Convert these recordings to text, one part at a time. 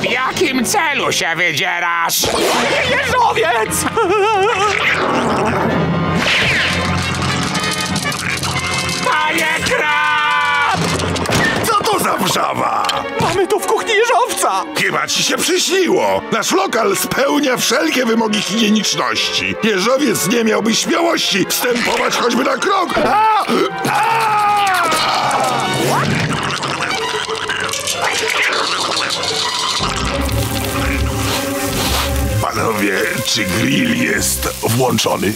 W jakim celu się wydzierasz? Jeżowiec! Panie Krab! Co to za wrzawa? Mamy tu w kuchni jeżowca! Chyba ci się przyśniło! Nasz lokal spełnia wszelkie wymogi higieniczności. Jeżowiec nie miałby śmiałości wstępować choćby na krok. Panowie, czy grill jest włączony?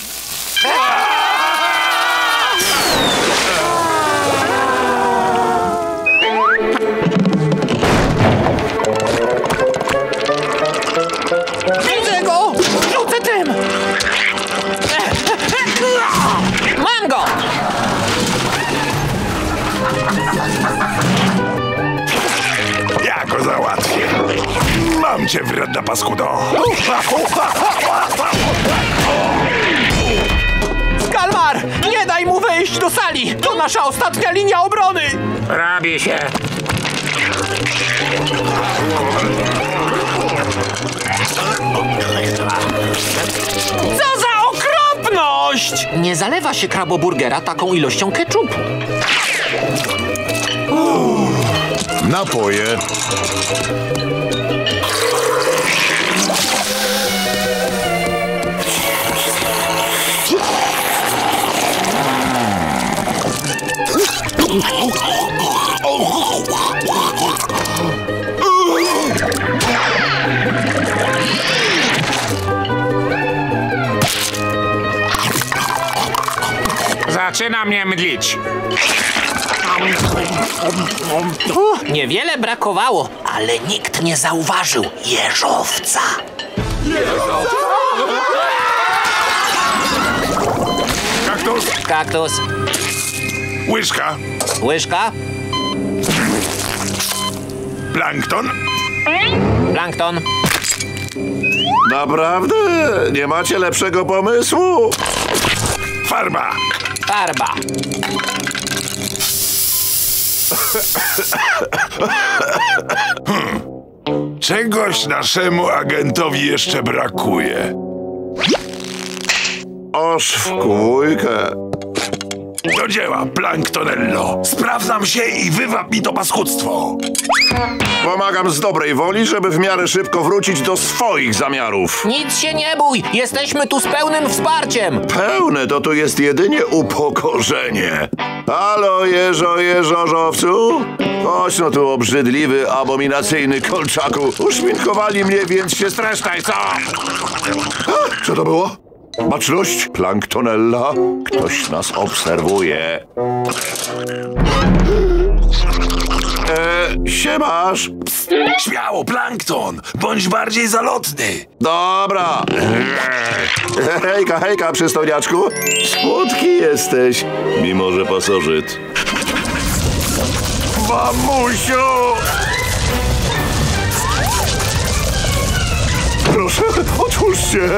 Widzę go! Rzucę tym! Mam go! Ja go załatwię. Mam cię, wredna paskudo! Skalmar! Nie daj mu wejść do sali! To nasza ostatnia linia obrony! Robi się! Co za okropność! Nie zalewa się kraboburgera taką ilością keczupu. Napoje. Zaczyna mnie mdlić. Niewiele brakowało, ale nikt nie zauważył jeżowca. Jeżowca! Kaktus! Kaktus! Łyżka! Łyżka! Plankton! Plankton! Naprawdę? Nie macie lepszego pomysłu? Farba! Farba! Czegoś naszemu agentowi jeszcze brakuje. Oż w kółkę. Do dzieła, Planktonello. Sprawdzam się i wywab mi to paskudstwo. Pomagam z dobrej woli, żeby w miarę szybko wrócić do swoich zamiarów. Nic się nie bój, jesteśmy tu z pełnym wsparciem. Pełne to tu jest jedynie upokorzenie. Halo, jeżowcu? Chodź no tu, obrzydliwy, abominacyjny kolczaku. Uszminkowali mnie, więc się stresztaj, co? Co to było? Baczność, Planktonella. Ktoś nas obserwuje. Siemasz. Pst, śmiało, Plankton. Bądź bardziej zalotny. Dobra. Hejka, hejka, przystojniaczku. Słodki jesteś, mimo że pasożyt. Mamusiu! Proszę, otwórz się!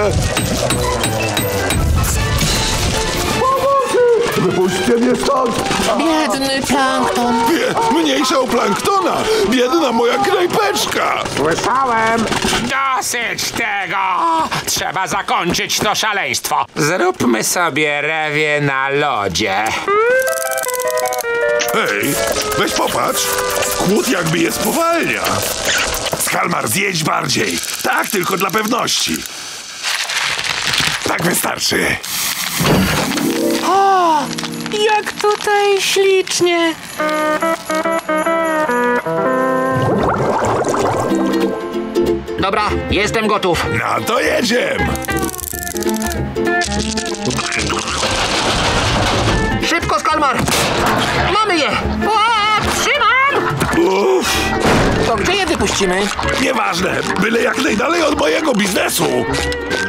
Pomocy! Wypuśćcie mnie stąd! Biedny Plankton! Mniejsza o Planktona! Biedna moja knajpeczka! Słyszałem! Dosyć tego! Trzeba zakończyć to szaleństwo! Zróbmy sobie rewie na lodzie. Hej, weź popatrz! Chłód jakby je spowalnia! Skalmar, zjedź bardziej! Tak, tylko dla pewności! Tak wystarczy! O, jak tutaj ślicznie! Dobra, jestem gotów! No to jedziemy! Szybko, Skalmar! Mamy je! O, trzymam! Uff. To gdzie je wypuścimy? Nieważne, byle jak najdalej od mojego biznesu.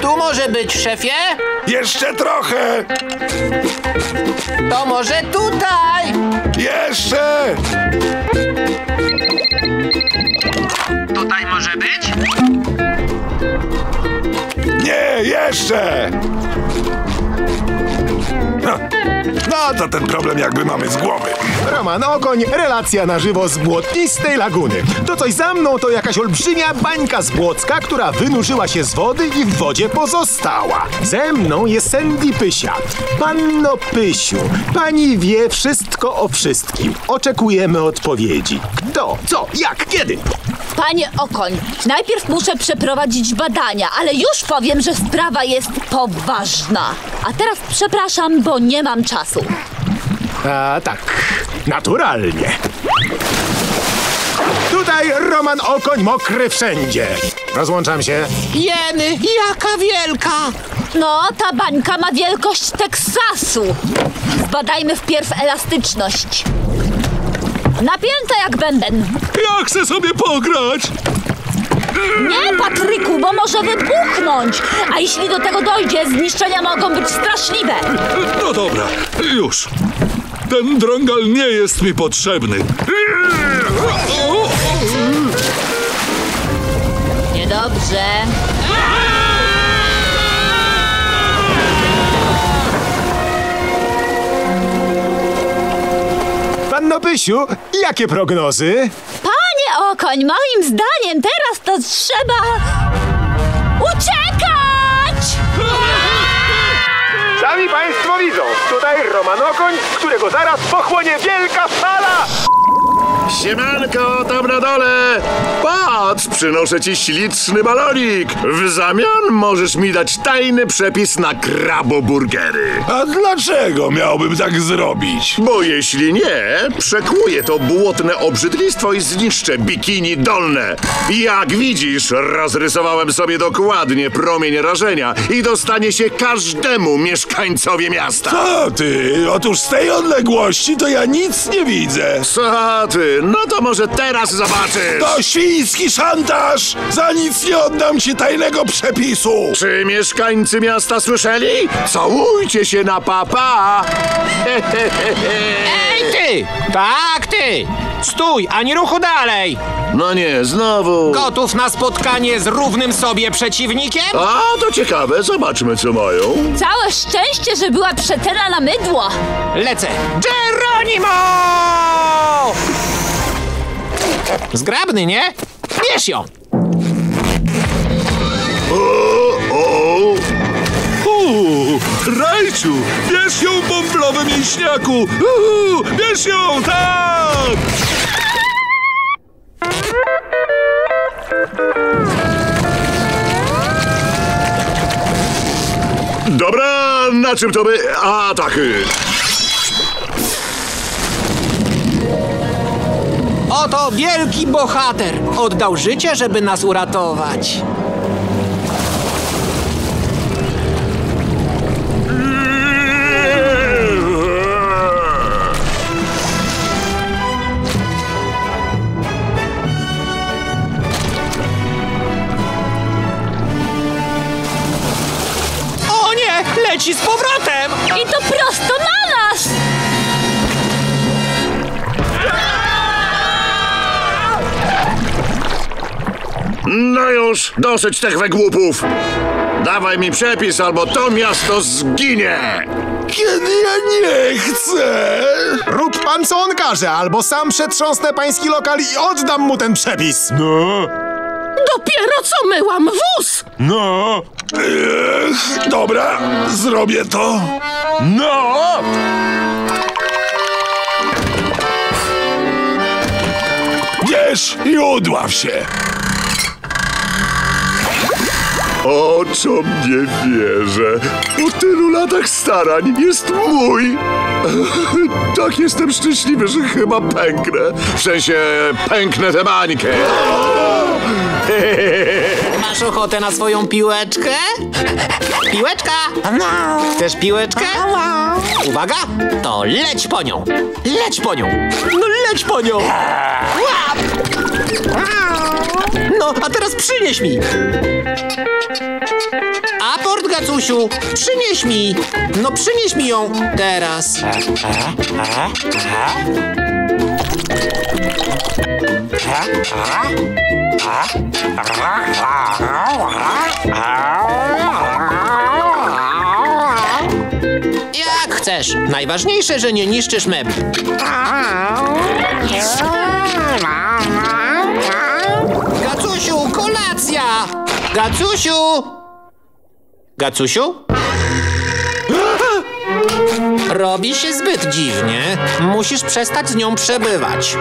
Tu może być, szefie? Jeszcze trochę. To może tutaj? Jeszcze. Tutaj może być? Nie, jeszcze. No to ten problem jakby mamy z głowy. Roman Okoń, relacja na żywo z błotnistej laguny. To coś za mną to jakaś olbrzymia bańka z Błocka, która wynurzyła się z wody i w wodzie pozostała. Ze mną jest Sandy Pysia. Panno Pysiu, pani wie wszystko o wszystkim. Oczekujemy odpowiedzi. Kto, co, jak, kiedy? Panie Okoń, najpierw muszę przeprowadzić badania, ale już powiem, że sprawa jest poważna. A teraz przepraszam, bo nie mam czasu. A tak, naturalnie. Tutaj Roman Okoń mokry wszędzie. Rozłączam się. Jeny, jaka wielka! No, ta bańka ma wielkość Teksasu. Zbadajmy wpierw elastyczność. Napięta jak bęben. Ja chcę sobie pograć! Nie, Patryku, bo może wybuchnąć. A jeśli do tego dojdzie, zniszczenia mogą być straszliwe. No dobra, już. Ten drągal nie jest mi potrzebny. Niedobrze. Panno Pysiu, jakie prognozy? Panie Okoń, moim zdaniem teraz to trzeba uciekać! Sami państwo widzą, tutaj Roman Okoń, którego zaraz pochłonie wielka fala! Siemanko, tam na dole! Patrz, przynoszę ci śliczny balonik! W zamian możesz mi dać tajny przepis na kraboburgery. A dlaczego miałbym tak zrobić? Bo jeśli nie, przekłuję to błotne obrzydlistwo i zniszczę bikini dolne. Jak widzisz, rozrysowałem sobie dokładnie promień rażenia i dostanie się każdemu mieszkańcowi miasta. Co ty? Otóż z tej odległości to ja nic nie widzę. Co ty? No to może teraz zobaczysz. To świński szantaż! Za nic nie oddam ci tajnego przepisu. Czy mieszkańcy miasta słyszeli? Całujcie się na papa. Ej ty! Tak ty! Stój, ani ruchu dalej! No nie, znowu. Gotów na spotkanie z równym sobie przeciwnikiem? A, to ciekawe, zobaczmy co mają. Całe szczęście, że była przetena na mydło. Lecę. Geronimo! Zgrabny, nie? Bierz ją! Rajciu, bierz ją, bąblowy mięśniaku! Bierz ją, tak! Dobra, na czym to by... A, tak... Oto wielki bohater! Oddał życie, żeby nas uratować. O nie! Leci z powrotem! I to prosto na nas! No już, dosyć tych wygłupów. Dawaj mi przepis, albo to miasto zginie. Kiedy ja nie chcę. Rób pan co on każe, albo sam przetrząsnę pański lokal i oddam mu ten przepis. No. Dopiero co myłam wóz. No. Ech, dobra, zrobię to. No. Bierz i udław się. O czym nie wierzę? Po tylu latach starań jest mój. Tak jestem szczęśliwy, że chyba pęknę. W sensie pęknę tę bańkę. Masz ochotę na swoją piłeczkę? Piłeczka! Chcesz piłeczkę? Uwaga! To leć po nią! Leć po nią! No leć po nią! Łap! No, a teraz przynieś mi! Aport, Gacusiu! Przynieś mi! No przynieś mi ją teraz! Ja bierzesz. Najważniejsze, że nie niszczysz mebli. Gacusiu, kolacja! Gacusiu! Gacusiu? Robi się zbyt dziwnie. Musisz przestać z nią przebywać.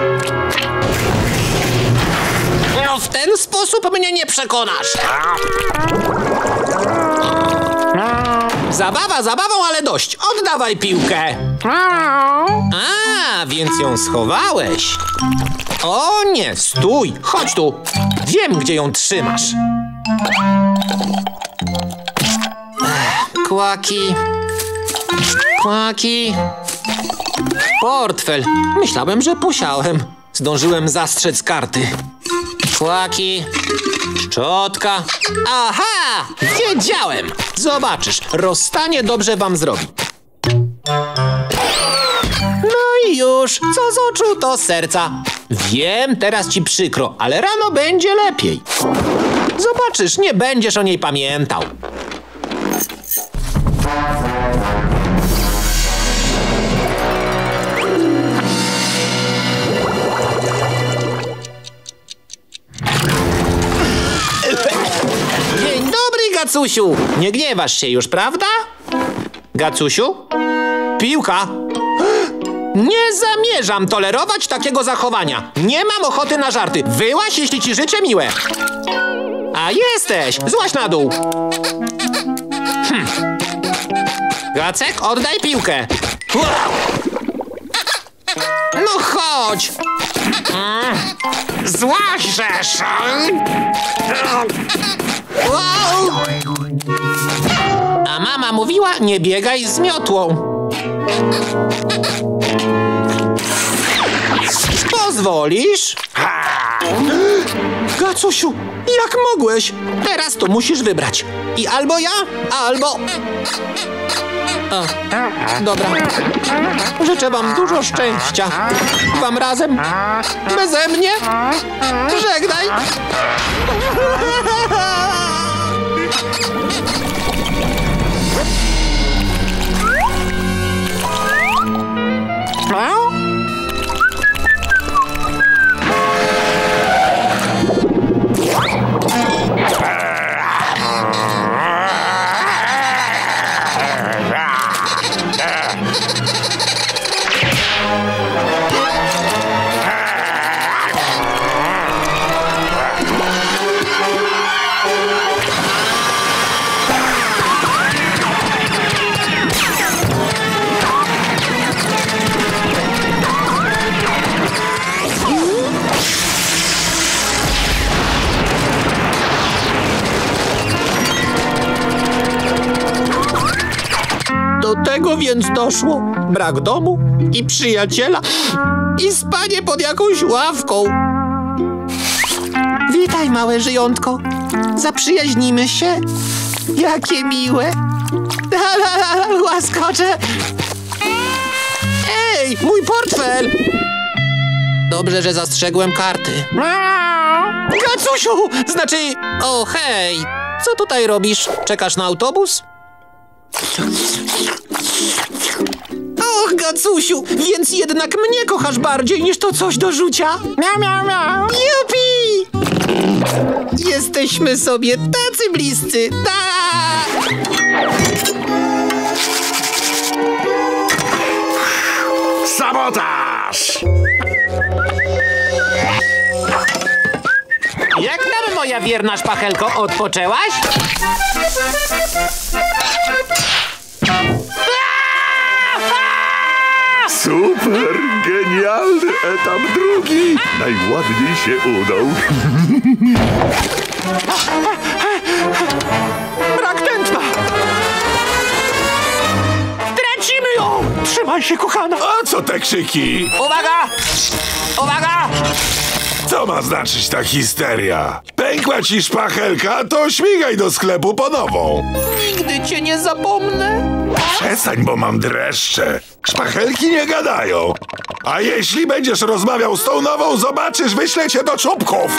No w ten sposób mnie nie przekonasz. Zabawa zabawą, ale dość. Oddawaj piłkę. A, więc ją schowałeś. O nie, stój. Chodź tu. Wiem, gdzie ją trzymasz. Kłaki. Kłaki. Portfel. Myślałem, że posiałem. Zdążyłem zastrzec karty. Kłaki. Szczotka. Aha! Wiedziałem! Zobaczysz, rozstanie dobrze wam zrobi. No i już, co z oczu, to serca. Wiem, teraz ci przykro, ale rano będzie lepiej. Zobaczysz, nie będziesz o niej pamiętał. Gacusiu, nie gniewasz się już, prawda? Gacusiu? Piłka! Nie zamierzam tolerować takiego zachowania. Nie mam ochoty na żarty. Wyłaź, jeśli ci życzę miłe. A jesteś! Złaź na dół. Gacek, oddaj piłkę. No chodź! Złaźesz! Wow! A mama mówiła, nie biegaj z miotłą. Pozwolisz? Gacusiu, jak mogłeś? Teraz to musisz wybrać. I albo ja, albo... Dobra. Życzę wam dużo szczęścia. Wam razem. Beze mnie. Żegnaj. Tego więc doszło. Brak domu i przyjaciela i spanie pod jakąś ławką. Witaj, małe żyjątko. Zaprzyjaźnimy się. Jakie miłe. Łaskocze. Ej, mój portfel. Dobrze, że zastrzegłem karty. Gacusiu, znaczy... O, hej. Co tutaj robisz? Czekasz na autobus? Och, Gacusiu, więc jednak mnie kochasz bardziej niż to coś do rzucia? Miau, miau, miau. Jupi! Jesteśmy sobie tacy bliscy, tak! Sabotaż! Jak tam, moja wierna szpachelko, odpoczęłaś? Super, genialny etap drugi. Najładniej się udał. Brak tętna. Tracimy ją. Trzymaj się, kochana. A co te krzyki? Uwaga! Uwaga! Co ma znaczyć ta histeria? Pękła ci szpachelka, to śmigaj do sklepu po nową. Nigdy cię nie zapomnę. Przestań, bo mam dreszcze. Szpachelki nie gadają. A jeśli będziesz rozmawiał z tą nową, zobaczysz, wyślę cię do czubków.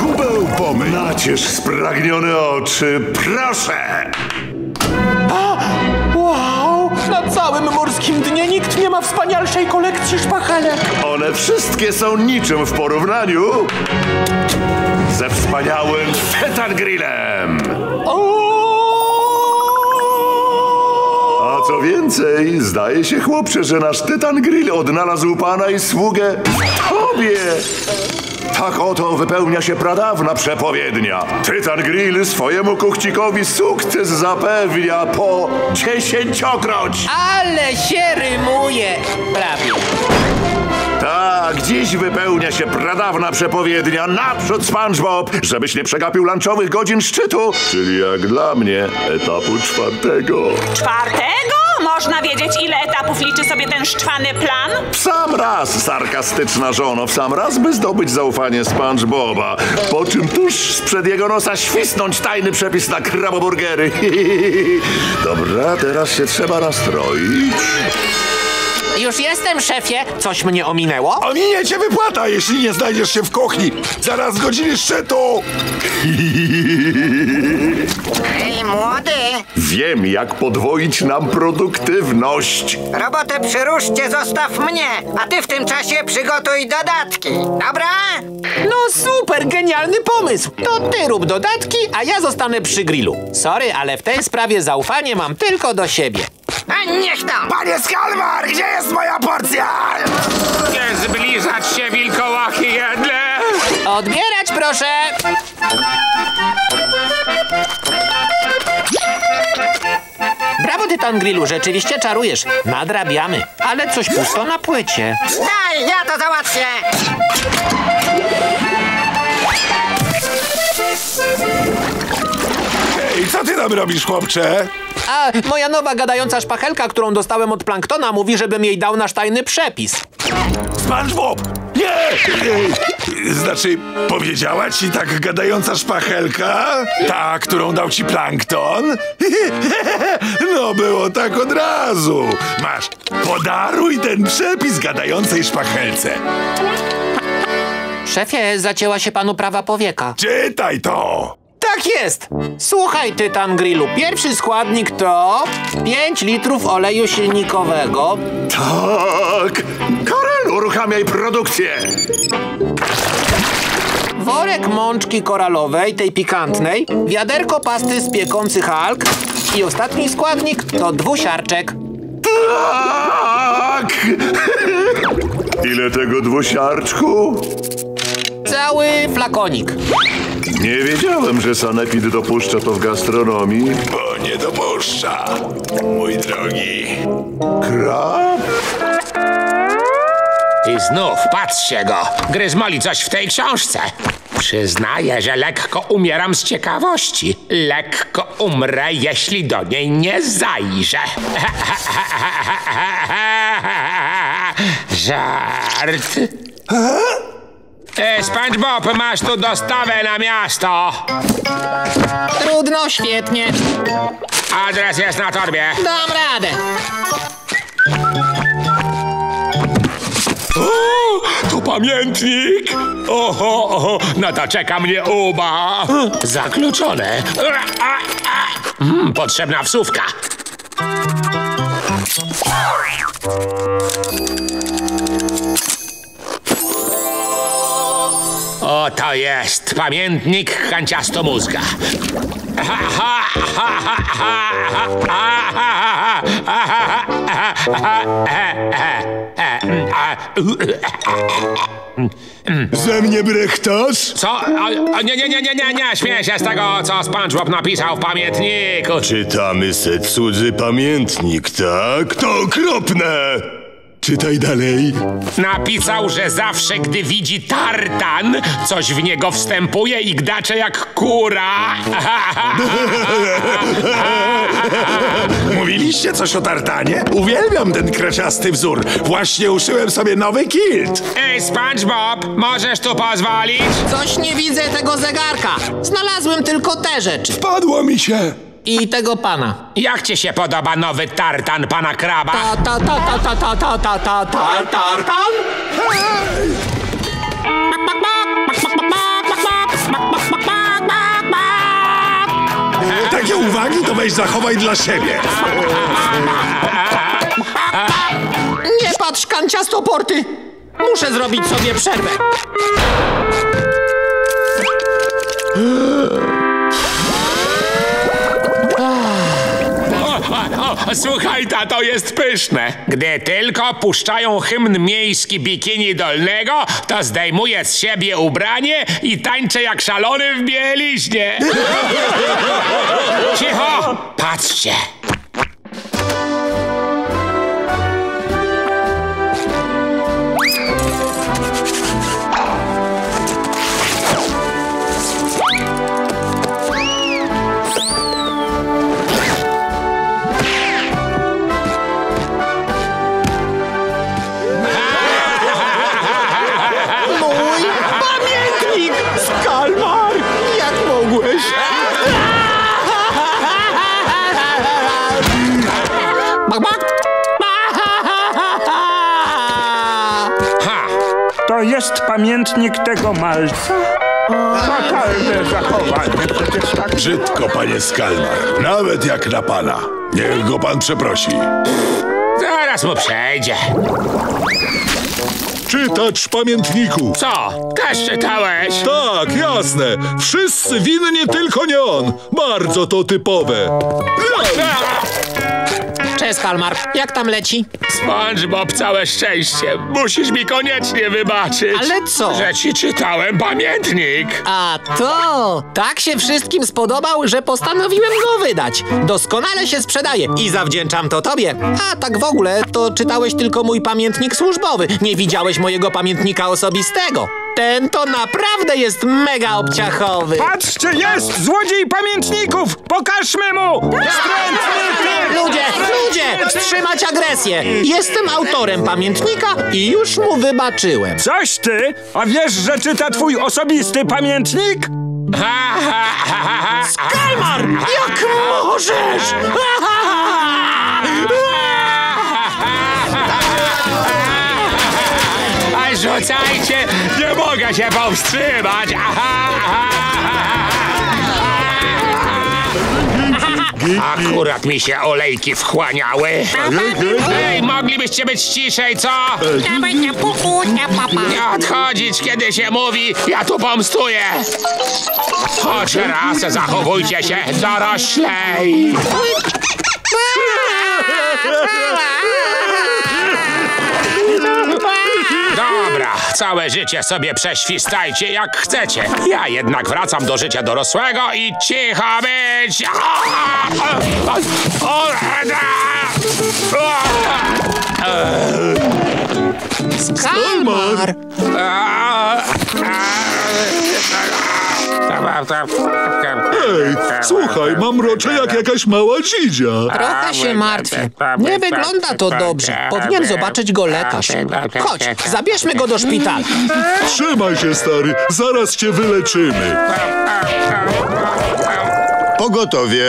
Kubeł pomyl. Nacież spragnione oczy, proszę. Wow, Na całym morskim dnie nikt nie ma wspanialszej kolekcji szpachelek. One wszystkie są niczym w porównaniu ze wspaniałym Tytan Grillem. A co więcej, zdaje się, chłopcze, że nasz Tytan Grill odnalazł pana i sługę w tobie. Tak oto wypełnia się pradawna przepowiednia. Tytan Grill swojemu kuchcikowi sukces zapewnia po 10-krotnie. Ale się rymuje. Prawie. Tak, dziś wypełnia się pradawna przepowiednia. Naprzód, SpongeBob, żebyś nie przegapił lunchowych godzin szczytu. Czyli jak dla mnie etapu czwartego. Czwartego? Można wiedzieć, ile etapów liczy sobie ten szczwany plan? W sam raz, sarkastyczna żono, w sam raz, by zdobyć zaufanie SpongeBoba. Po czym tuż sprzed jego nosa świsnąć tajny przepis na kraboburgery. Dobra, teraz się trzeba nastroić. Już jestem, szefie. Coś mnie ominęło? Ominie cię wypłata, jeśli nie znajdziesz się w kuchni. Zaraz godziny szczytu. Hej, młody. Wiem, jak podwoić nam produktywność. Robotę przy ruszcie zostaw mnie, a ty w tym czasie przygotuj dodatki, dobra? No super, genialny pomysł. To ty rób dodatki, a ja zostanę przy grillu. Sorry, ale w tej sprawie zaufanie mam tylko do siebie. A niech tam! Panie Skalmar, gdzie jest moja porcja? Nie zbliżać się, wilkołaki jedne! Odbierać proszę! Brawo, Tytan Grillu, rzeczywiście czarujesz. Nadrabiamy, ale coś pusto na płycie. Daj, ja to załatwię! Hej, co ty tam robisz, chłopcze? A moja nowa gadająca szpachelka, którą dostałem od Planktona, mówi, żebym jej dał nasz tajny przepis. SpongeBob! Nie! Znaczy, powiedziała ci tak gadająca szpachelka? Ta, którą dał ci Plankton? No było tak od razu. Masz, podaruj ten przepis gadającej szpachelce. Szefie, zacięła się panu prawa powieka. Czytaj to! Tak jest! Słuchaj, Tytan Grillu, pierwszy składnik to 5 litrów oleju silnikowego. Tak! Karel, uruchamiaj produkcję! Worek mączki koralowej, tej pikantnej, wiaderko pasty z piekących alg i ostatni składnik to dwusiarczek. Tak! Ile tego dwusiarczku? Cały flakonik. Nie wiedziałem, że sanepid dopuszcza to w gastronomii. Bo nie dopuszcza, mój drogi. Krab? I znów, patrzcie go. Gryzmoli coś w tej książce. Przyznaję, że lekko umieram z ciekawości. Lekko umrę, jeśli do niej nie zajrzę. Żart. SpongeBob, masz tu dostawę na miasto. Trudno, świetnie. Adres jest na torbie. Dam radę. To pamiętnik. Oho, na to czeka mnie uba. Zakluczone. Potrzebna wsówka. Oto jest pamiętnik kanciastomózga. Ze mnie brechtasz? Co? Nie, śmieję się z tego, co SpongeBob napisał w pamiętniku. Czytamy se cudzy pamiętnik, tak? To okropne! Czytaj dalej. Napisał, że zawsze, gdy widzi tartan, coś w niego wstępuje i gdacze jak kura. Mówiliście coś o tartanie? Uwielbiam ten kreciasty wzór. Właśnie uszyłem sobie nowy kilt. Ej, SpongeBob, możesz tu pozwolić? Coś nie widzę tego zegarka. Znalazłem tylko te rzeczy. Wpadło mi się. I tego pana. Jak ci się podoba nowy tartan pana kraba? Tartan? Takie uwagi to weź zachowaj dla siebie. Patrz, Kanciastoporty! Muszę zrobić sobie przerwę. Słuchaj, tato, jest pyszne. Gdy tylko puszczają hymn miejski Bikini Dolnego, to zdejmuję z siebie ubranie i tańczę jak szalony w bieliźnie. Cicho, patrzcie. To jest pamiętnik tego malca? Fatalne zachowanie, przecież tak... Brzydko, panie Skalmar, nawet jak na pana. Niech go pan przeprosi. Zaraz mu przejdzie. Czytacz pamiętniku. Co? Też czytałeś? Tak, jasne. Wszyscy winni, tylko nie on. Bardzo to typowe. Cześć, Skalmar. Jak tam leci? SpongeBob, całe szczęście. Musisz mi koniecznie wybaczyć. Ale co? Że ci czytałem pamiętnik. A to! Tak się wszystkim spodobał, że postanowiłem go wydać. Doskonale się sprzedaje i zawdzięczam to tobie. A tak w ogóle, to czytałeś tylko mój pamiętnik służbowy. Nie widziałeś mojego pamiętnika osobistego. Ten to naprawdę jest mega obciachowy. Patrzcie, jest złodziej pamiętników! Pokażmy mu! Ludzie! Wstrzymać agresję! Jestem autorem pamiętnika i już mu wybaczyłem. Coś ty? A wiesz, że czyta twój osobisty pamiętnik? Skalmar! Jak możesz? Rzucajcie! Nie mogę się powstrzymać! Akurat mi się olejki wchłaniały. Ej, moglibyście być ciszej, co? Nie odchodzić, kiedy się mówi, ja tu pomstuję. Choć raz zachowujcie się doroślej. Dobra, całe życie sobie prześwistajcie jak chcecie. Ja jednak wracam do życia dorosłego i cicho być. Skalmar! Ej, słuchaj, mam mrocze jak jakaś mała dzidzia. Trochę się martwię. Nie wygląda to dobrze. Powinien zobaczyć go lekarz. Chodź, zabierzmy go do szpitala. Trzymaj się, stary. Zaraz cię wyleczymy. Pogotowie.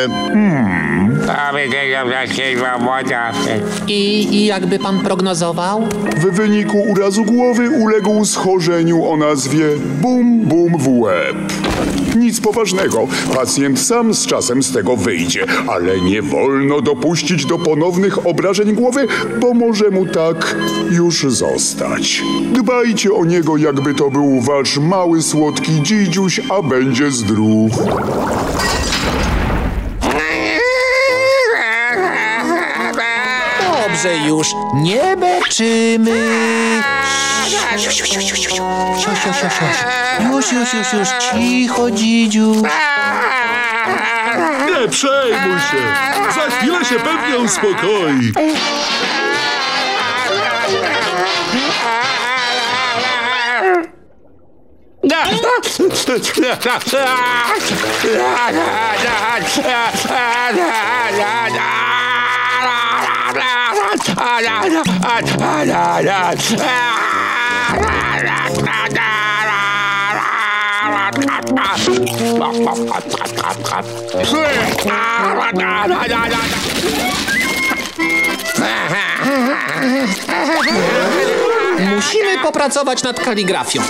I jakby pan prognozował? W wyniku urazu głowy uległ schorzeniu o nazwie bum w łeb. Nic poważnego. Pacjent sam z czasem z tego wyjdzie, ale nie wolno dopuścić do ponownych obrażeń głowy, bo może mu tak już zostać. Dbajcie o niego, jakby to był wasz mały, słodki dzidziuś, a będzie zdrów. Że już nie beczymy. Już, cicho, dzidziu. Nie przejmuj się. Za chwilę się pewnie uspokoi. Musimy popracować nad kaligrafią.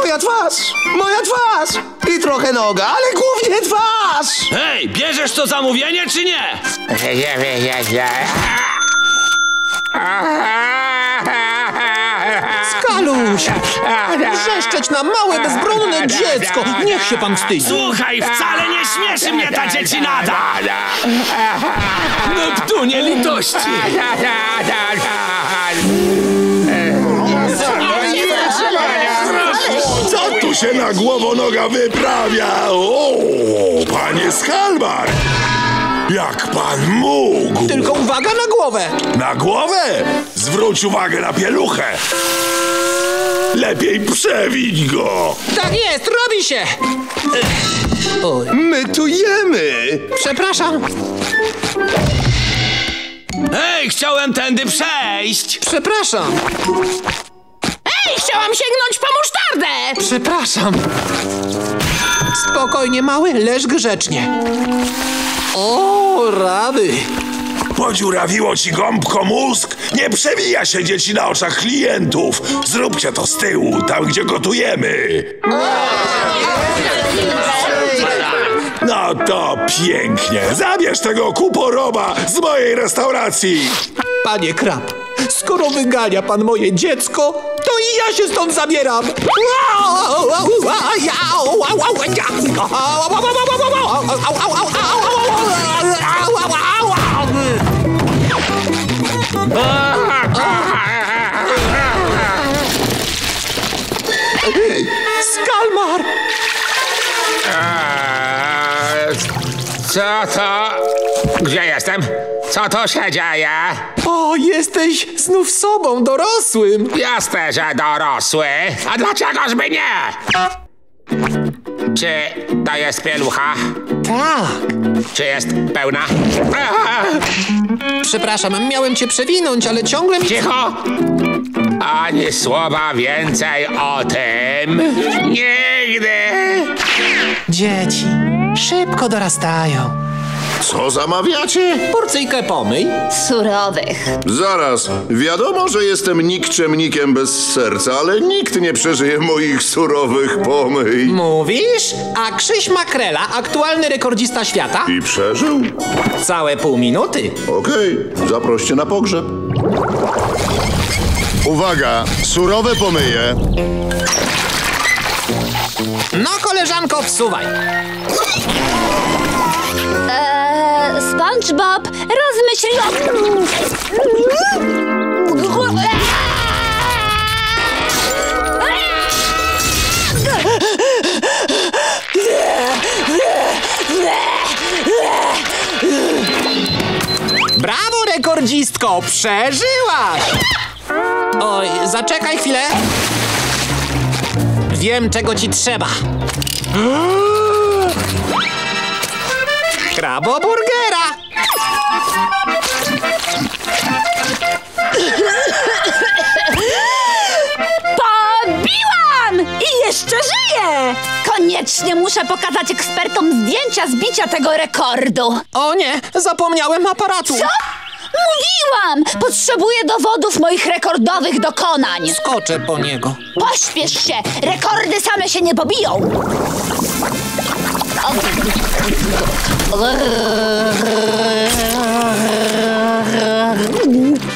Moja twarz! Moja twarz! I trochę noga, ale głównie twarz! Hej, bierzesz to zamówienie, czy nie? Skaluś! Wrzeszczeć na małe, bezbronne dziecko! Niech się pan wstydzi! Słuchaj, wcale nie śmieszy mnie ta dziecinada! Neptunie litości! Co tu się na głowonoga wyprawia? O, panie Skalmar! Jak pan mógł? Tylko uwaga na głowę! Na głowę? Zwróć uwagę na pieluchę! Lepiej przewić go! Tak jest, robi się! My tu jemy! Przepraszam! Ej, chciałem tędy przejść! Przepraszam! Ej, chciałam sięgnąć po musztardę! Przepraszam! Spokojnie, mały, leż grzecznie. O, rady! Podziurawiło ci gąbko mózg? Nie przewija się dzieci na oczach klientów! Zróbcie to z tyłu, tam gdzie gotujemy! No to pięknie! Zabierz tego kuporoba z mojej restauracji! Panie Krab, skoro wygania pan moje dziecko, to i ja się stąd zabieram! Skalmar! Co to? Gdzie jestem? Co to się dzieje? O, jesteś znów sobą, dorosłym! Jasne, że dorosły! A dlaczegożby nie? Czy to jest pielucha? Tak. Czy jest pełna? Przepraszam, miałem cię przewinąć, ale ciągle mi... Cicho! Ani słowa więcej o tym. Nigdy! Dzieci szybko dorastają. Co zamawiacie? Porcyjkę pomyj. Surowych. Zaraz. Wiadomo, że jestem nikczemnikiem bez serca, ale nikt nie przeżyje moich surowych pomyj. Mówisz? A Krzyś Makrela, aktualny rekordzista świata? I przeżył? Całe pół minuty. Okej, zaproście na pogrzeb. Uwaga, surowe pomyje. No, koleżanko, wsuwaj. SpongeBob rozmyślił... Brawo, rekordzistko! Przeżyłaś! Oj, zaczekaj chwilę. Wiem, czego ci trzeba. Kraboburgera! Pobiłam! I jeszcze żyję! Koniecznie muszę pokazać ekspertom zdjęcia z bicia tego rekordu. O nie, zapomniałem aparatu. Co? Mówiłam! Potrzebuję dowodów moich rekordowych dokonań. Skoczę po niego. Pośpiesz się! Rekordy same się nie pobiją.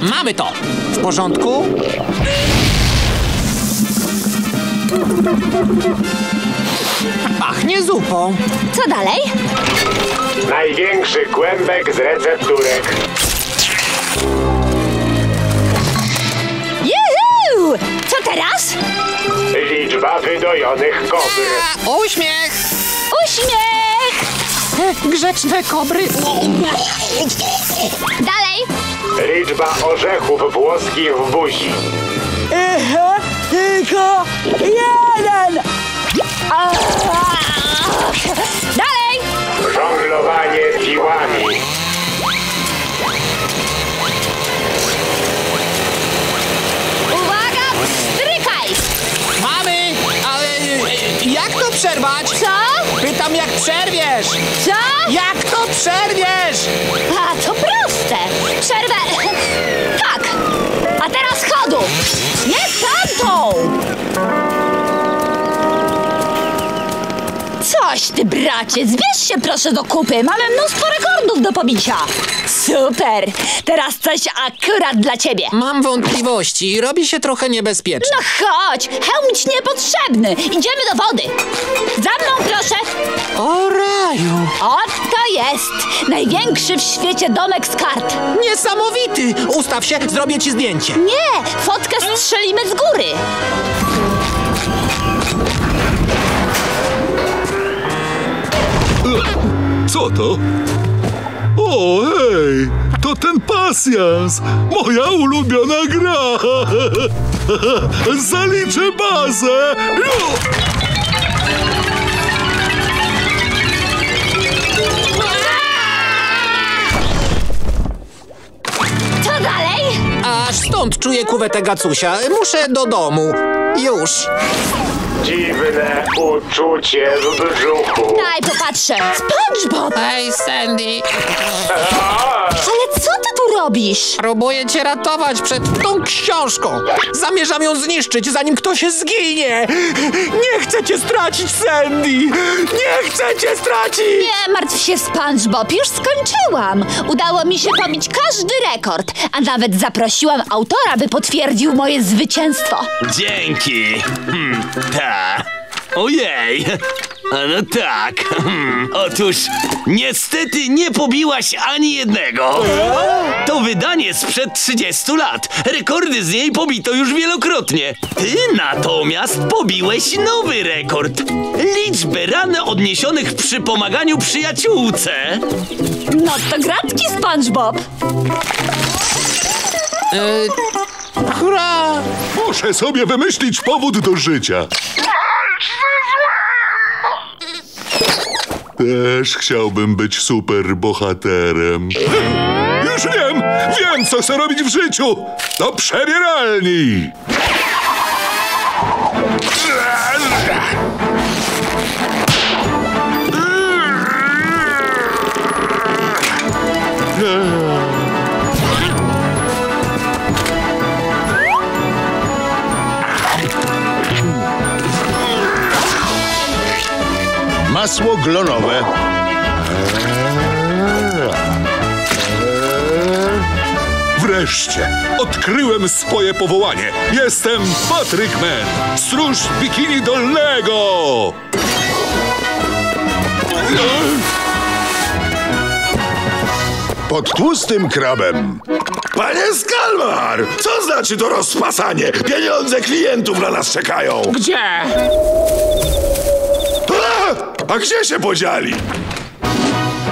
Mamy to! W porządku? Pachnie zupą. Co dalej? Największy kłębek z recepturek. Juhu! Co teraz? Liczba wydojonych kobry. Uśmiech! Uśmiech! Grzeczne kobry. Dalej. Liczba orzechów włoskich w buzi. Tylko jeden. Dalej. Żonglowanie piłami. Uwaga, strykaj. Mamy, ale jak to przerwać? Co? Pytam, jak przerwiesz! Co? Jak to przerwiesz? A, to proste! Przerwę... Tak! A teraz chodu! Nie tamtą! Co Weź ty, bracie, zbierz się proszę do kupy. Mamy mnóstwo rekordów do pobicia. Super, teraz coś akurat dla ciebie. Mam wątpliwości i robi się trochę niebezpiecznie. No chodź, hełm ci niepotrzebny. Idziemy do wody. Za mną proszę. O raju. Oto jest największy w świecie domek z kart. Niesamowity. Ustaw się, zrobię ci zdjęcie. Nie, fotkę strzelimy z góry. Co to? O, hej! To ten pasjans! Moja ulubiona gra! Zaliczę bazę! Co dalej? Aż stąd czuję kuwetę Gacusia. Muszę do domu. Już. Dziwne uczucie w brzuchu. Daj popatrzę. SpongeBob! Hej, Sandy. Ale co ty tu robisz? Próbuję cię ratować przed tą książką. Zamierzam ją zniszczyć, zanim ktoś się zginie. Nie chcę cię stracić, Sandy. Nie chcę cię stracić. Nie martw się, SpongeBob. Już skończyłam. Udało mi się pobić każdy rekord. A nawet zaprosiłam autora, by potwierdził moje zwycięstwo. Dzięki. Ta. Ojej. No tak. Otóż niestety nie pobiłaś ani jednego. To wydanie sprzed 30 lat. Rekordy z niej pobito już wielokrotnie. Ty natomiast pobiłeś nowy rekord. Liczbę ran odniesionych przy pomaganiu przyjaciółce. No to gratki, SpongeBob. Hurra! Muszę sobie wymyślić powód do życia. Walcz ze złem! Też chciałbym być superbohaterem. Już wiem! Wiem, co chcę robić w życiu! Do przebieralni! Masło glonowe. Wreszcie odkryłem swoje powołanie. Jestem Patrick Man, stróż bikini dolnego. Pod tłustym krabem. Panie Skalmar, co znaczy to rozpasanie? Pieniądze klientów na nas czekają. Gdzie? A gdzie się podzieli?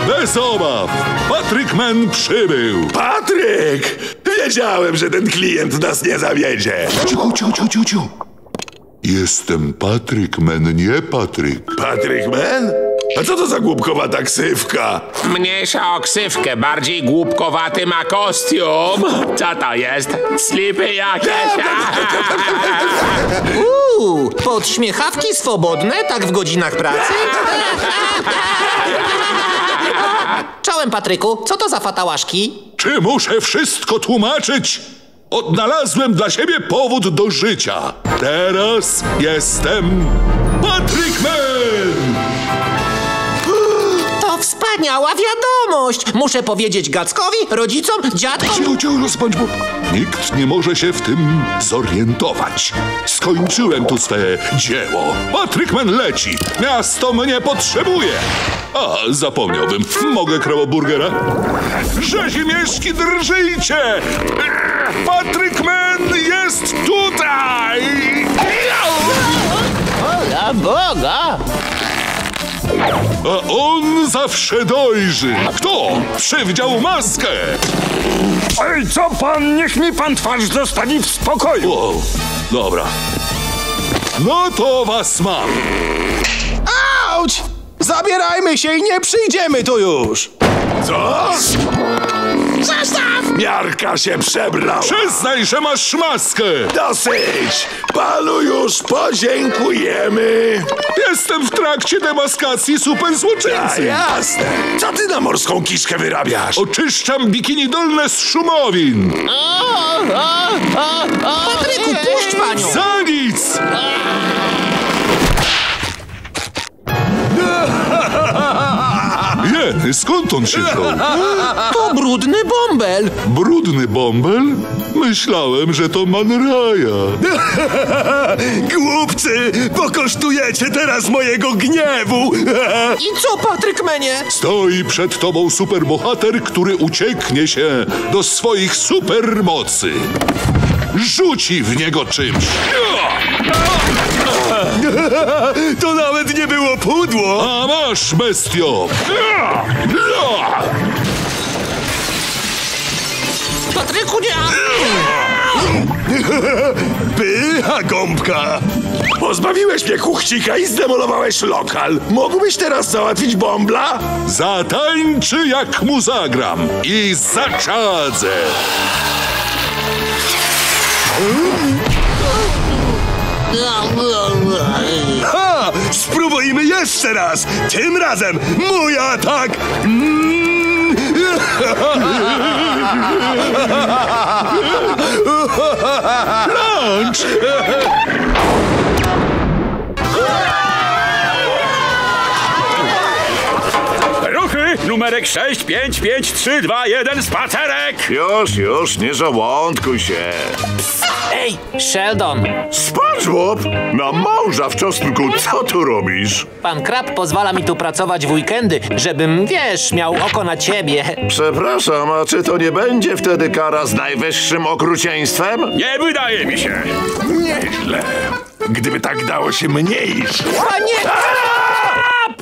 Bez obaw! Patrick Man przybył! Patryk! Wiedziałem, że ten klient nas nie zawiedzie! Ciu. Jestem Patrick Man, nie Patryk. Patrick Man? A co to za głupkowata ksywka? Mniejsza o ksywkę, bardziej głupkowaty ma kostium. Co to jest? Slipy jakieś? Podśmiechawki swobodne, tak w godzinach pracy? Czołem, Patryku, co to za fatałaszki? Czy muszę wszystko tłumaczyć? Odnalazłem dla siebie powód do życia. Teraz jestem Patrick Man! To wspaniała wiadomość! Muszę powiedzieć Gackowi, rodzicom, dziadkom... SpongeBob. Nikt nie może się w tym zorientować. Skończyłem tu swe dzieło. Patrick Man leci. Miasto mnie potrzebuje. A, zapomniałbym. Mogę kraboburgera? Rzezimieszki, drżyjcie! Patrick Man jest tutaj! Ola Boga! A on zawsze dojrzy. Kto przywdział maskę? Ej, co pan? Niech mi pan twarz zostawi w spokoju. Wow, dobra. No to was mam. Auć! Zabierajmy się i nie przyjdziemy tu już. Co? Zostaw! Miarka się przebrała. Przyznaj, że masz maskę. Dosyć. Panu już podziękujemy. Jestem w trakcie demaskacji superzłoczyńcy. Jasne. Co ty na morską kiszkę wyrabiasz? Oczyszczam bikini dolne z szumowin. Patryku, puść panią. Za nic. brudny, skąd on się wziął? To brudny bąbel. Brudny bąbel? Myślałem, że to manraja. Głupcy, pokosztujecie teraz mojego gniewu. I co, Patryk Menie? Stoi przed tobą superbohater, który ucieknie się do swoich supermocy. Rzuci w niego czymś. To nawet nie było pudło. A masz, bestio. Patryku, nie! Pycha gąbka! Pozbawiłeś mnie kuchcika i zdemolowałeś lokal. Mógłbyś teraz załatwić bąbla? Zatańczy, jak mu zagram. I zaczadzę. Ha! Spróbujmy jeszcze raz! Tym razem mój atak! Lunch! Numerek 6555321, spacerek! Już, nie żołądkuj się. Ej, Sheldon! SpongeBob! Na małża w czosnku, co tu robisz? Pan Krab pozwala mi tu pracować w weekendy, żebym, wiesz, miał oko na ciebie. Przepraszam, a czy to nie będzie wtedy kara z najwyższym okrucieństwem? Nie wydaje mi się. Nieźle. Gdyby tak dało się mniejsze. Panie!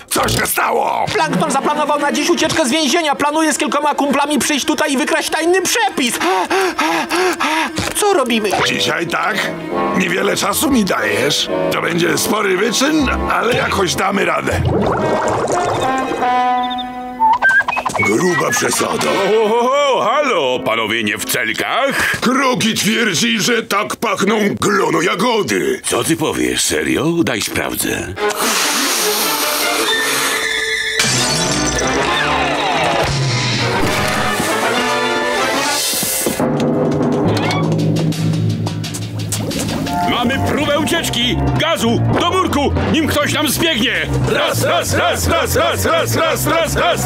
Co się stało? Plankton zaplanował na dziś ucieczkę z więzienia. Planuje z kilkoma kumplami przyjść tutaj i wykraść tajny przepis. Co robimy? Dzisiaj tak? Niewiele czasu mi dajesz. To będzie spory wyczyn, ale jakoś damy radę. Gruba przesada. Halo, panowie nie w celkach? Kroki twierdzi, że tak pachną glono jagody. Co ty powiesz, serio? Daj sprawdzę. Ucieczki! Gazu! Do murku! Nim ktoś nam zbiegnie! Raz, raz, raz, raz, raz, raz, raz, raz, raz!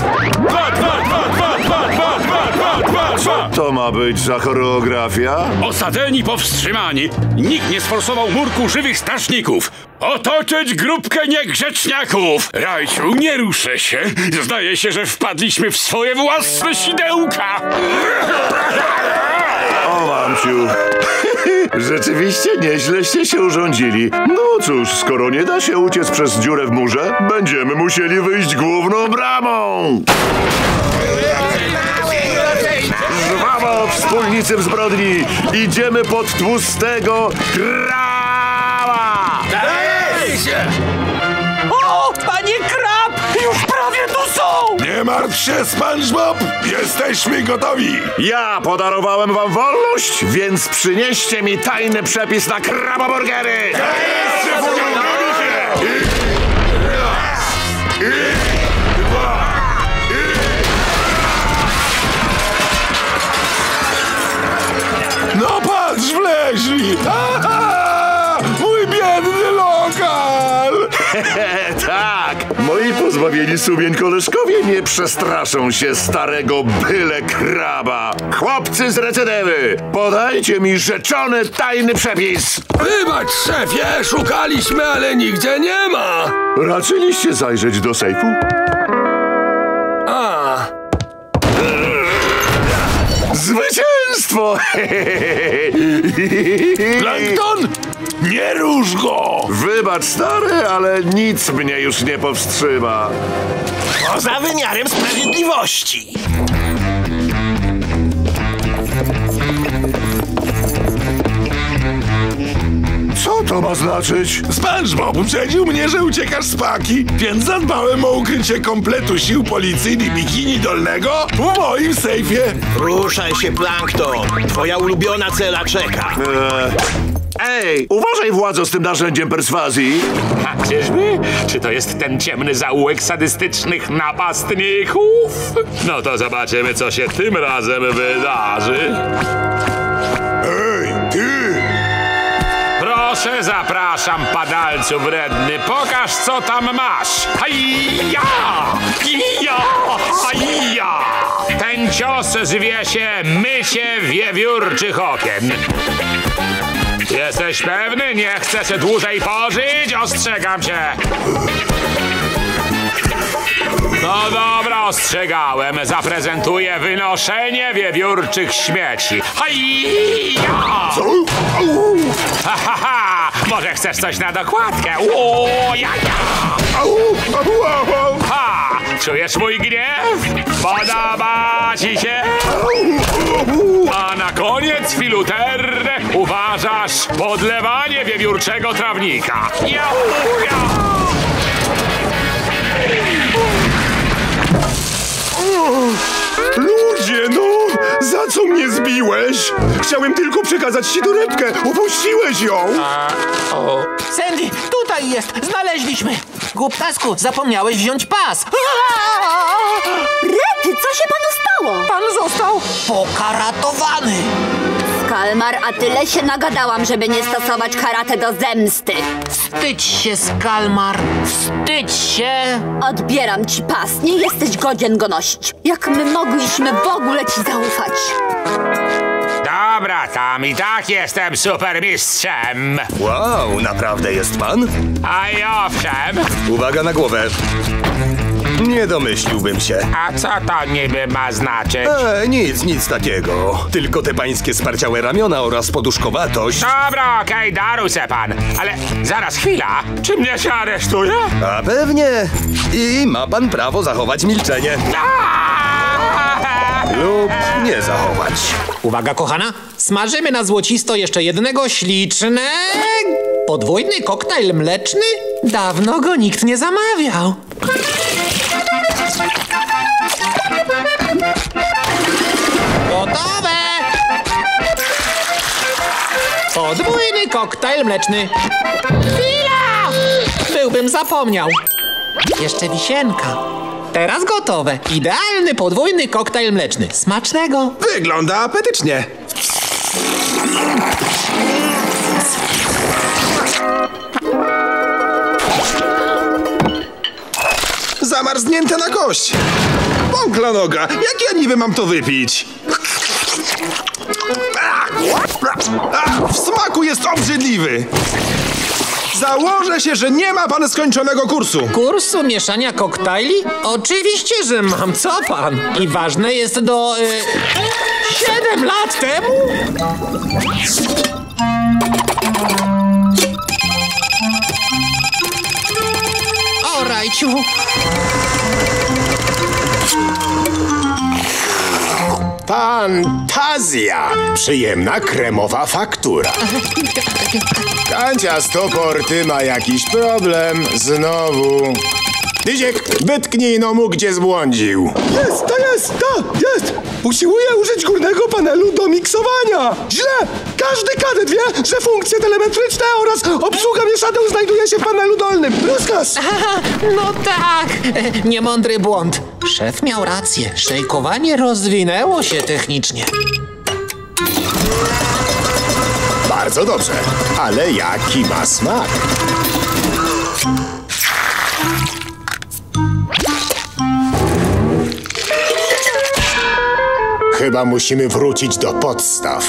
Dwa, dwa, dwa, dwa, dwa, dwa, dwa, dwa, dwa, dwa! To ma być za choreografia? Osadzeni, powstrzymani! Nikt nie sforsował murku żywych strażników! Otoczyć grupkę niegrzeczniaków! Rajciu, nie ruszę się! Zdaje się, że wpadliśmy w swoje własne sidełka! O, mamciu! Rzeczywiście nieźleście się urządzili. No cóż, skoro nie da się uciec przez dziurę w murze, będziemy musieli wyjść główną bramą. Żwawo, wspólnicy w zbrodni, idziemy pod tłustego kraba! O, panie Krab, już prawie tu są! Nie martw się, SpongeBob, jesteśmy gotowi! Ja podarowałem wam wolność, więc przynieście mi tajny przepis na kraboburgery! No patrz, wleźli! Mój biedny lokal! Tak! Moi pozbawieni sumień koleżkowie nie przestraszą się starego byle kraba. Chłopcy z recydywy, podajcie mi rzeczony tajny przepis. Wybacz, szefie, szukaliśmy, ale nigdzie nie ma. Raczyliście zajrzeć do sejfu? Zwycięstwo! Plankton! Nie rusz go! Wybacz, stary, ale nic mnie już nie powstrzyma. Poza wymiarem sprawiedliwości. Co to ma znaczyć? SpongeBob uprzedził mnie, że uciekasz z paki, więc zadbałem o ukrycie kompletu sił policyjnych bikini dolnego w moim sejfie. Ruszaj się, Plankton. Twoja ulubiona cela czeka. Ej, uważaj, władzo, z tym narzędziem perswazji. A czyżby? Czy to jest ten ciemny zaułek sadystycznych napastników? No to zobaczymy, co się tym razem wydarzy. Proszę, zapraszam, padalcu wredny, pokaż, co tam masz. Hajja! Hajja! Hajja! Ten cios zwie się mysie wiewiórczych okien. Jesteś pewny? Nie chcesz dłużej pożyć? Ostrzegam cię. No dobra, ostrzegałem. Zaprezentuję wynoszenie wiewiórczych śmieci. Hajja! Co? Ha, ha, ha! Może chcesz coś na dokładkę? O, ja, ja! Ha! Czujesz mój gniew? Podoba ci się? A na koniec, filuterne, uważasz podlewanie wiewiórczego trawnika. Ja, ja! Ludzie, no! Za co mnie zbiłeś? Chciałem tylko przekazać ci torebkę. Opuściłeś ją! Sandy, tutaj jest! Znaleźliśmy! Głuptasku, zapomniałeś wziąć pas! Rety, co się panu stało? Pan został pokaratowany! Skalmar, a tyle się nagadałam, żeby nie stosować karate do zemsty. Wstydź się, Skalmar. Wstydź się. Odbieram ci pas. Nie jesteś godzien go nosić. Jak my mogliśmy w ogóle ci zaufać? Dobra, tam i tak jestem supermistrzem. Wow, naprawdę jest pan? A i owszem. Uwaga na głowę. Nie domyśliłbym się. A co to niby ma znaczyć? Nic takiego. Tylko te pańskie sparciałe ramiona oraz poduszkowatość. Dobra, okej, daruj se pan. Ale zaraz, chwila. Czy mnie się aresztuje? A pewnie. I ma pan prawo zachować milczenie. Lub nie zachować. Uwaga, kochana. Smażymy na złocisto jeszcze jednego ślicznego... Podwójny koktajl mleczny? Dawno go nikt nie zamawiał. Gotowe! Podwójny koktajl mleczny. Chwila! Byłbym zapomniał. Jeszcze wisienka. Teraz gotowe. Idealny podwójny koktajl mleczny. Smacznego. Wygląda apetycznie. Zamarznięte na kość. Bąkla noga. Jak ja niby mam to wypić? W smaku jest obrzydliwy. Założę się, że nie ma pan skończonego kursu. Kursu mieszania koktajli? Oczywiście, że mam. Co pan? I ważne jest do... 7 lat temu? O, rajciu. Fantazja! Przyjemna kremowa faktura. Kanciastoporty ma jakiś problem. Znowu. Dyziek, wytknij no mu, gdzie zbłądził. Jest! Usiłuję użyć górnego panelu do miksowania. Źle! Każdy kadet wie, że funkcje telemetryczne oraz obsługa mieszadeł znajduje się w panelu dolnym. Rozkaz! No tak! Niemądry błąd. Szef miał rację. Szejkowanie rozwinęło się technicznie. Bardzo dobrze. Ale jaki ma smak? Chyba musimy wrócić do podstaw.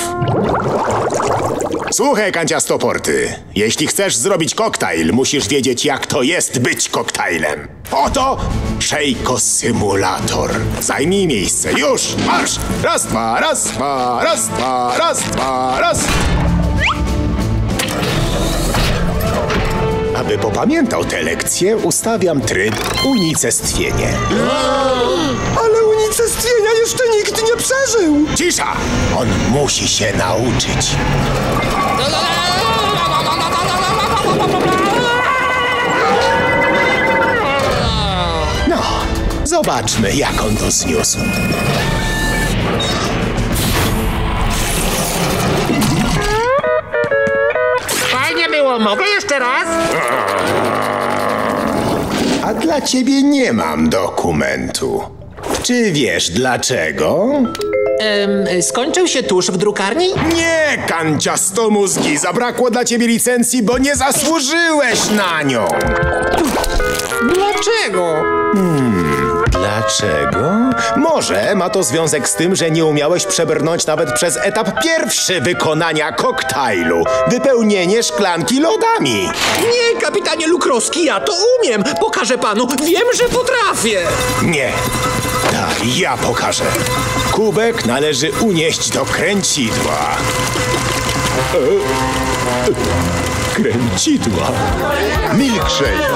Słuchaj, Kanciastoporty. Jeśli chcesz zrobić koktajl, musisz wiedzieć, jak to jest być koktajlem. Oto szejkosymulator. Zajmij miejsce. Już! Marsz! Raz, dwa, raz, dwa, raz, dwa, raz, dwa, raz. Aby popamiętał tę lekcję, ustawiam tryb unicestwienie. Ale unicestwienia jeszcze nikt nie przeżył! Cisza! On musi się nauczyć. No, zobaczmy, jak on to zniósł. Fajnie było, mogę jeszcze raz? A dla ciebie nie mam dokumentu. Czy wiesz dlaczego? Skończył się tusz w drukarni? Nie, kanciastomózgi, zabrakło dla ciebie licencji, bo nie zasłużyłeś na nią. Dlaczego? Dlaczego? Może ma to związek z tym, że nie umiałeś przebrnąć nawet przez etap pierwszy wykonania koktajlu. Wypełnienie szklanki lodami. Nie, kapitanie Lukrowski, ja to umiem. Pokażę panu, wiem, że potrafię. Nie, tak, ja pokażę. Kubek należy unieść do kręcidła. Kręcidła. Milkshake.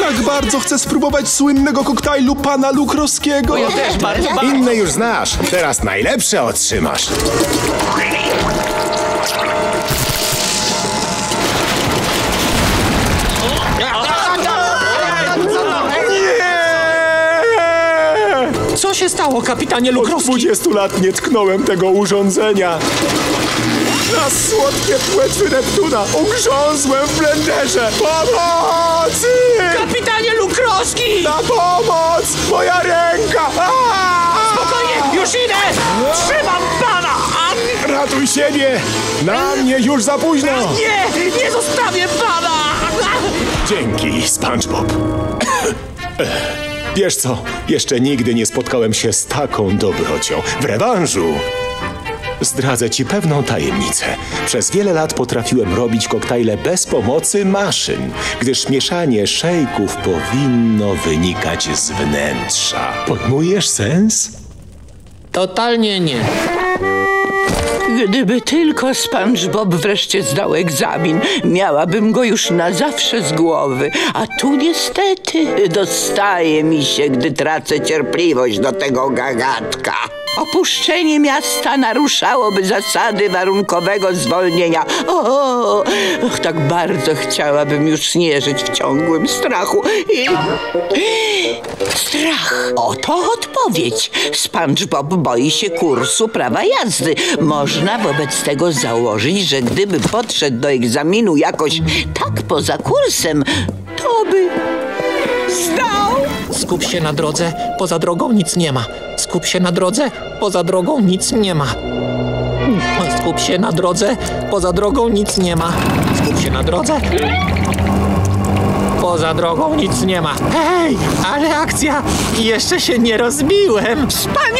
Tak bardzo chcę spróbować słynnego koktajlu pana Lukrowskiego. Ja też bardzo, bardzo. Inne już znasz. Teraz najlepsze otrzymasz. Nie! Co się stało, kapitanie Lukrowski? Od 20 lat nie tknąłem tego urządzenia. Na słodkie płetwy Neptuna ugrzązłem w blenderze! Pomocy! Kapitanie Lukrowski! Na pomoc! Moja ręka! Aaaa! Spokojnie, już idę! Trzymam pana! Ratuj siebie! Na mnie już za późno! Nie! Nie zostawię pana! Dzięki, SpongeBob. Wiesz co? Jeszcze nigdy nie spotkałem się z taką dobrocią. W rewanżu! Zdradzę ci pewną tajemnicę. Przez wiele lat potrafiłem robić koktajle bez pomocy maszyn, gdyż mieszanie szejków powinno wynikać z wnętrza. Pojmujesz sens? Totalnie nie. Gdyby tylko SpongeBob wreszcie zdał egzamin, miałabym go już na zawsze z głowy. A tu niestety dostaje mi się, gdy tracę cierpliwość do tego gagatka. Opuszczenie miasta naruszałoby zasady warunkowego zwolnienia. Och, tak bardzo chciałabym już nie żyć w ciągłym strachu. Strach. Oto odpowiedź. SpongeBob boi się kursu prawa jazdy. Można wobec tego założyć, że gdyby podszedł do egzaminu jakoś tak poza kursem, to by zdał. Skup się na drodze, poza drogą nic nie ma. Skup się na drodze, poza drogą nic nie ma. Skup się na drodze, poza drogą nic nie ma. Skup się na drodze, poza drogą nic nie ma. Hej, ale akcja! Jeszcze się nie rozbiłem. Wspaniale!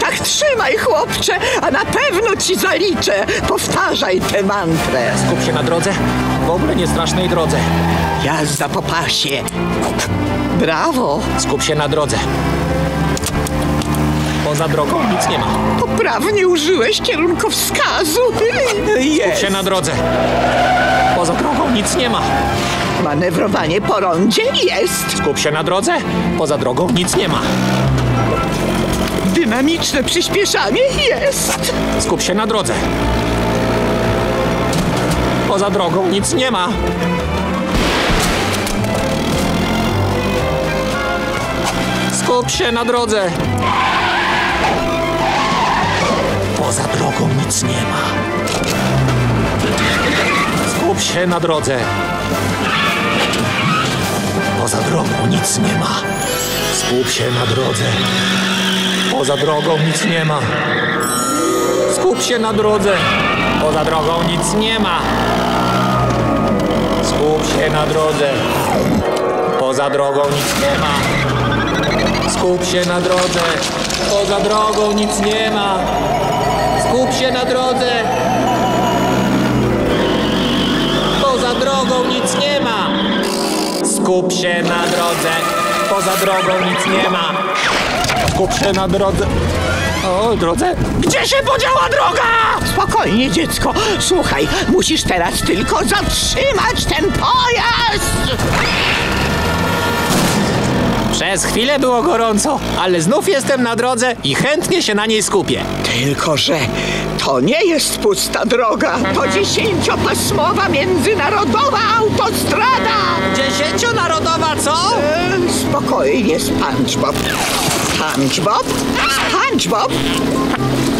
Tak trzymaj, chłopcze, a na pewno ci zaliczę. Powtarzaj tę mantrę. Skup się na drodze, w ogóle nie strasznej drodze. Jazda po pasie. Brawo! Skup się na drodze. Poza drogą nic nie ma. Poprawnie użyłeś kierunkowskazu. Skup się na drodze. Poza drogą nic nie ma. Manewrowanie po rondzie jest. Skup się na drodze. Poza drogą nic nie ma. Dynamiczne przyspieszanie jest. Skup się na drodze. Poza drogą nic nie ma. Skup się na drodze. Poza drogą nic nie ma. Skup się na drodze. Poza drogą nic nie ma. Skup się na drodze. Poza drogą nic nie ma. Skup się na drodze. Poza drogą nic nie ma. Skup się na drodze. Poza drogą nic nie ma. Skup się na drodze, poza drogą nic nie ma. Skup się na drodze, poza drogą nic nie ma. Skup się na drodze, poza drogą nic nie ma. Skup się na drodze. O, drodze? Gdzie się podziała droga? Spokojnie, dziecko. Słuchaj, musisz teraz tylko zatrzymać ten pojazd. Przez chwilę było gorąco, ale znów jestem na drodze i chętnie się na niej skupię. Tylko że to nie jest pusta droga. To 10-pasmowa międzynarodowa autostrada. 10-narodowa co? Spokojnie, SpongeBob. SpongeBob? SpongeBob?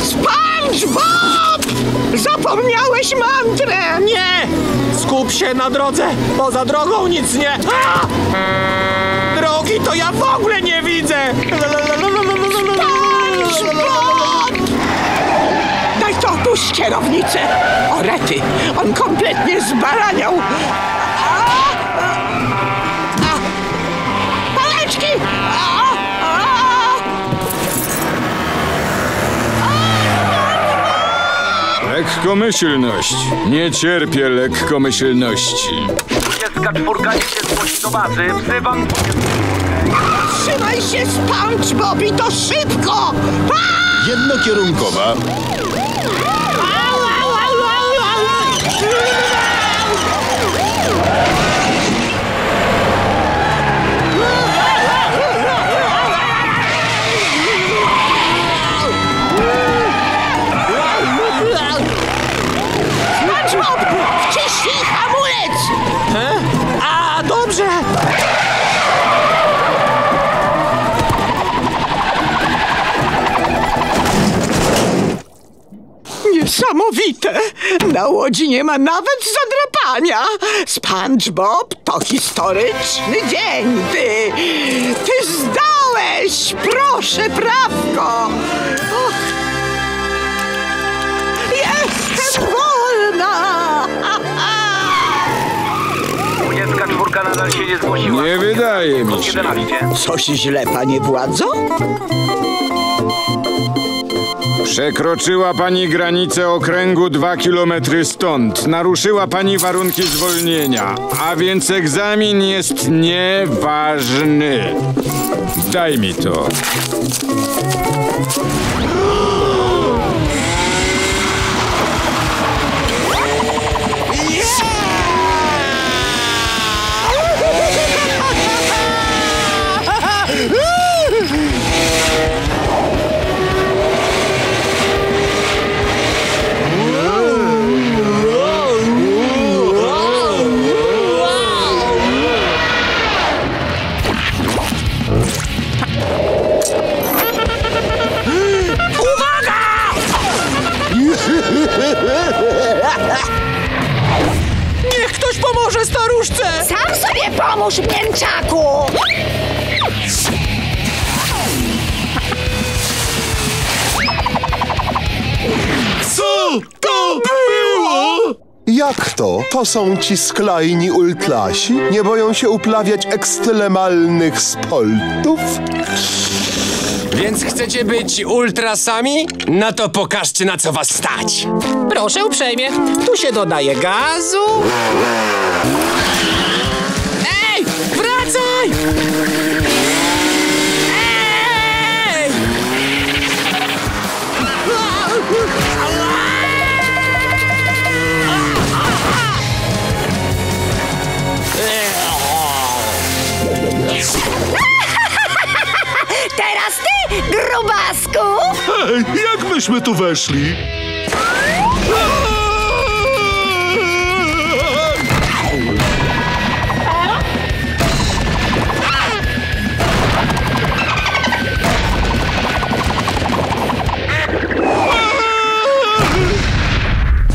SpongeBob! Zapomniałeś mantrę! Nie! Skup się na drodze, bo za drogą nic nie... A! Drogi to ja w ogóle nie widzę! SpongeBob! Daj to opuść kierownicę! O rety, on kompletnie zbaraniał! Paleczki! Lekkomyślność. Nie cierpię lekkomyślności. 24 idzie zgłosić do bazy. Wzywam... Trzymaj się, SpongeBob, i to szybko! Jednokierunkowa. Niesamowite! Na łodzi nie ma nawet zadrapania! SpongeBob, to historyczny dzień! Ty zdałeś! Proszę, prawko! Och. Jestem wolna! 24 nadal się nie zgłosiła. Nie wydaje mi się. Coś źle, panie władzo? Przekroczyła pani granicę okręgu 2 kilometry stąd. Naruszyła pani warunki zwolnienia, a więc egzamin jest nieważny. Daj mi to. Niech ktoś pomoże staruszce! Sam sobie pomóż, mięczaku! Co to było? Jak to? To są ci sklejni ultlasi? Nie boją się uplawiać ekstremalnych sportów? Więc chcecie być ultrasami? No to pokażcie, na co was stać. Proszę uprzejmie, tu się dodaje gazu. Ej, wracaj! Ej! Teraz ty! Grubasku! Hej, jak myśmy tu weszli?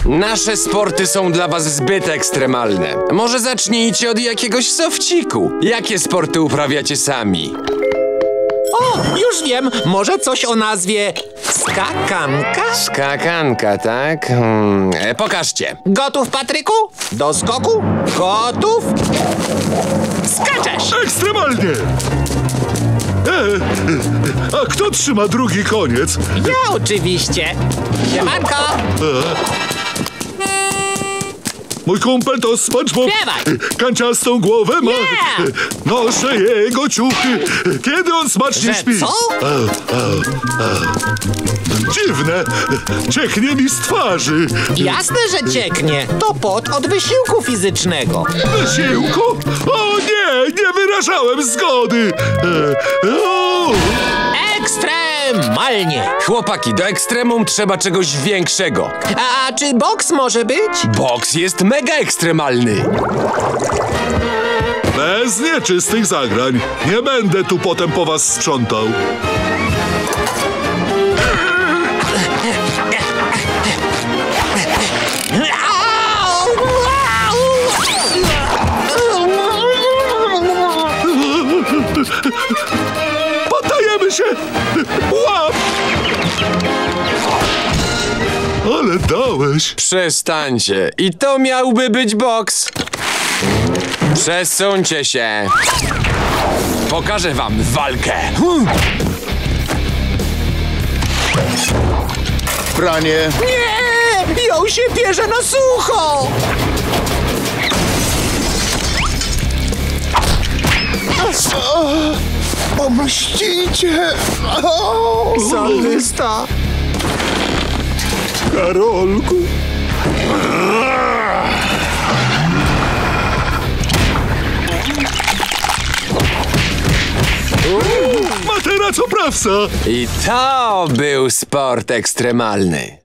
Nasze sporty są dla was zbyt ekstremalne. Może zacznijcie od jakiegoś sofciku. Jakie sporty uprawiacie sami? O, już wiem. Może coś o nazwie skakanka? Skakanka, tak? Pokażcie. Gotów, Patryku? Do skoku? Gotów? Skaczesz! Ekstremalnie! A kto trzyma drugi koniec? Ja oczywiście. Siemanko! Mój kumpel to SpongeBob. Śpiewaj! Kanciastą głowę ma. Yeah! Noszę jego ciuchy, kiedy on smacznie śpi. Co? Dziwne. Cieknie mi z twarzy. Jasne, że cieknie. To pot od wysiłku fizycznego. Wysiłku? O nie, nie wyrażałem zgody. Ekstremalnie. Chłopaki, do ekstremum trzeba czegoś większego. A czy boks może być? Boks jest mega ekstremalny. Bez nieczystych zagrań. Nie będę tu potem po was sprzątał. wygrałeś. Przestańcie. I to miałby być boks. Przesuńcie się. Pokażę wam walkę. Pranie. Nie! Ją się bierze na sucho! Pomścicie! Zardysta! Karolku! Materaco prawca! I to był sport ekstremalny.